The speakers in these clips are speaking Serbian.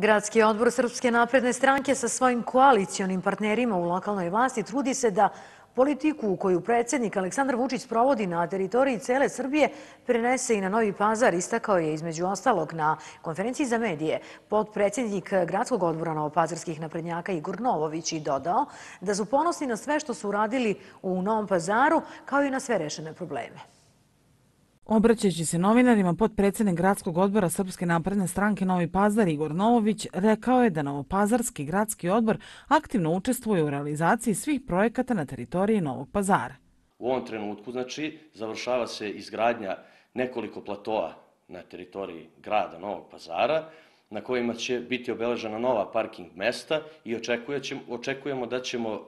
Gradski odbor Srpske napredne stranke sa svojim koalicionim partnerima u lokalnoj vlasti trudi se da politiku koju predsjednik Aleksandar Vučić provodi na teritoriji cele Srbije prenese i na Novi Pazar, istakao je između ostalog na konferenciji za medije potpredsjednik Gradskog odbora novopazarskih naprednjaka Igor Novović i dodao da su ponosni na sve što su uradili u Novom Pazaru kao i na sve rešene probleme. Obraćajući se novinarima, potpredsjednik Gradskog odbora Srpske napredne stranke Novi Pazar Igor Novović rekao je da Novopazarski gradski odbor aktivno učestvuje u realizaciji svih projekata na teritoriji Novog Pazara. U ovom trenutku završava se izgradnja nekoliko platoa na teritoriji grada Novog Pazara na kojima će biti obeležena nova parking mesta i očekujemo da ćemo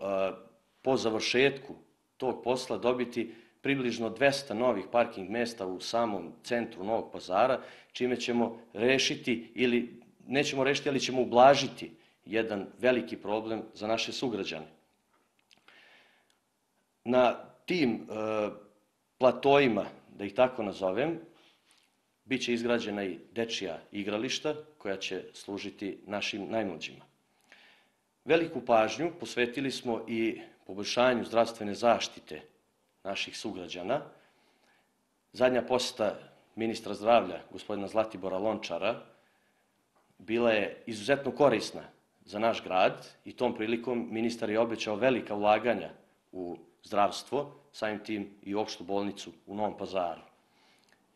po završetku tog posla dobiti približno 200 novih parking mjesta u samom centru Novog Pazara, čime ćemo rešiti ili nećemo rešiti, ali ćemo ublažiti jedan veliki problem za naše sugrađane. Na tim platojima, da ih tako nazovem, bit će izgrađena i dečija igrališta koja će služiti našim najmlađima. Veliku pažnju posvetili smo i poboljšanju zdravstvene zaštite naših sugrađana. Zadnja poseta ministra zdravlja, gospodina Zlatibora Lončara, bila je izuzetno korisna za naš grad i tom prilikom ministar je obećao velika ulaganja u zdravstvo, samim tim i opštu bolnicu u Novom Pazaru.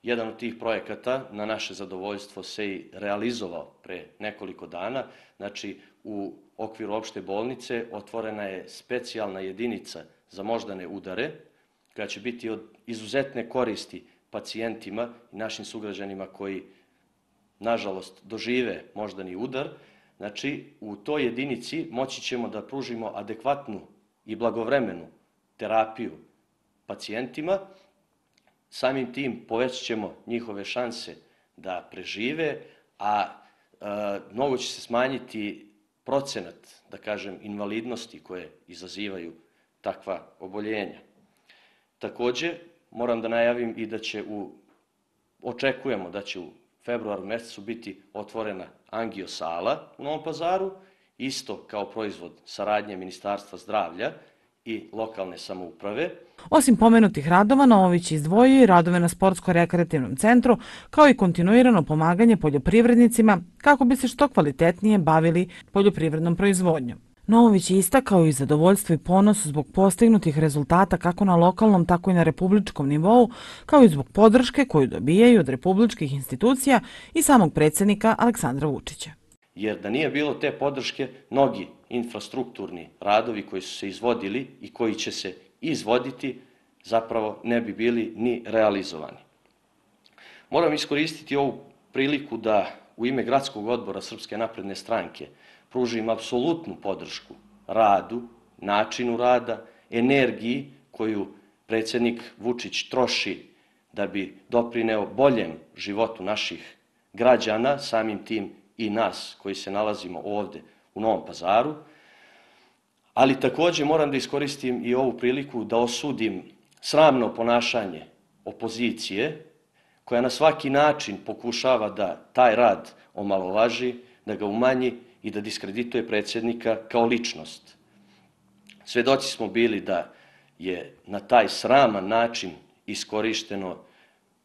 Jedan od tih projekata na naše zadovoljstvo se i realizovao pre nekoliko dana. Znači, u okviru opšte bolnice otvorena je specijalna jedinica za moždane udare, koja će biti od izuzetne koristi pacijentima i našim sugrađanima koji, nažalost, dožive moždani udar. Znači, u toj jedinici moći ćemo da pružimo adekvatnu i blagovremenu terapiju pacijentima. Samim tim povećat ćemo njihove šanse da prežive, a mnogo će se smanjiti procenat, da kažem, invalidnosti koje izazivaju takva oboljenja. Također, moram da najavim i da će očekujemo da će u februaru mjesecu biti otvorena angiosala u Novom Pazaru, isto kao proizvod saradnje Ministarstva zdravlja i lokalne samouprave. Osim pomenutih radova, Novović izdvojio i radove na sportsko-rekreativnom centru, kao i kontinuirano pomaganje poljoprivrednicima kako bi se što kvalitetnije bavili poljoprivrednom proizvodnjom. Novović je istakao i zadovoljstvo i ponos zbog postignutih rezultata kako na lokalnom, tako i na republičkom nivou, kao i zbog podrške koju dobijaju od republičkih institucija i samog predsjednika Aleksandra Vučića. Jer da nije bilo te podrške, mnogi infrastrukturni radovi koji su se izvodili i koji će se izvoditi zapravo ne bi bili ni realizovani. Moram iskoristiti ovu priliku da u ime Gradskog odbora Srpske napredne stranke pružim apsolutnu podršku radu, načinu rada, energiji koju predsjednik Vučić troši da bi doprineo boljem životu naših građana, samim tim i nas koji se nalazimo ovdje u Novom Pazaru. Ali također moram da iskoristim i ovu priliku da osudim sramno ponašanje opozicije koja na svaki način pokušava da taj rad omalovaži, da ga umanji i da diskredituje predsjednika kao ličnost. Svedoci smo bili da je na taj sraman način iskorišteno,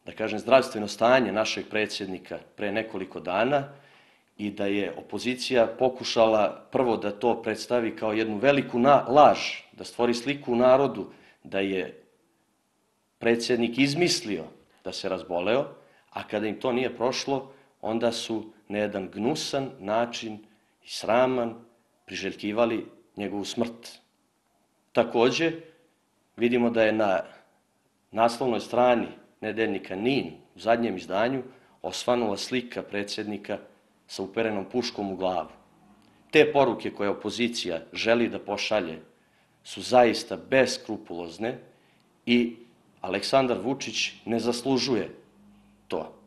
da kažem, zdravstveno stanje našeg predsjednika pre nekoliko dana i da je opozicija pokušala prvo da to predstavi kao jednu veliku laž, da stvori sliku u narodu da je predsjednik izmislio da se razboleo, a kada im to nije prošlo, onda su na jedan gnusan način i sraman priželjkivali njegovu smrt. Također, vidimo da je na naslovnoj strani nedeljnika NIN u zadnjem izdanju osvanula slika predsjednika sa uperenom puškom u glavu. Te poruke koje opozicija želi da pošalje su zaista beskrupulozne i Aleksandar Vučić ne zaslužuje to.